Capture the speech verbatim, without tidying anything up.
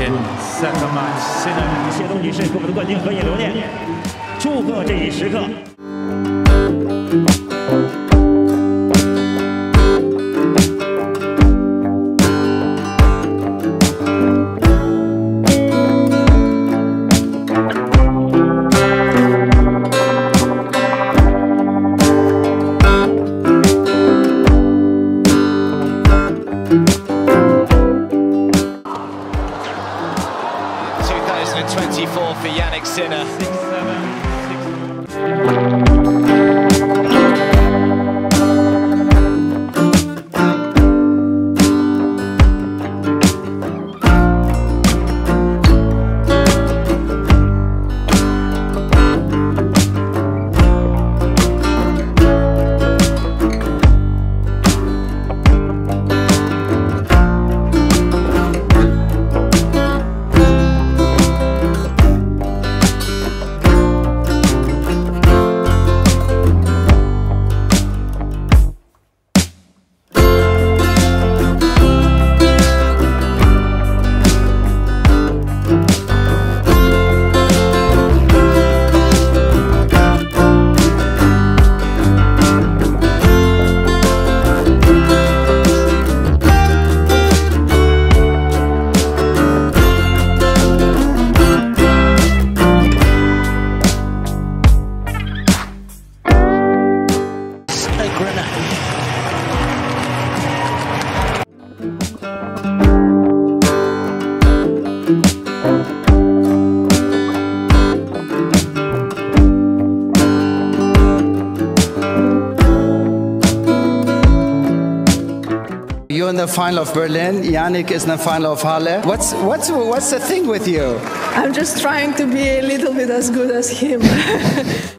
天谢东女士给我们的冠军合影留念，祝贺这一时刻。twenty-four for Jannik Sinner. Six, seven, six, seven. You're in the final of Berlin. Jannik is in the final of Halle. What's what's what's the thing with you? I'm just trying to be a little bit as good as him.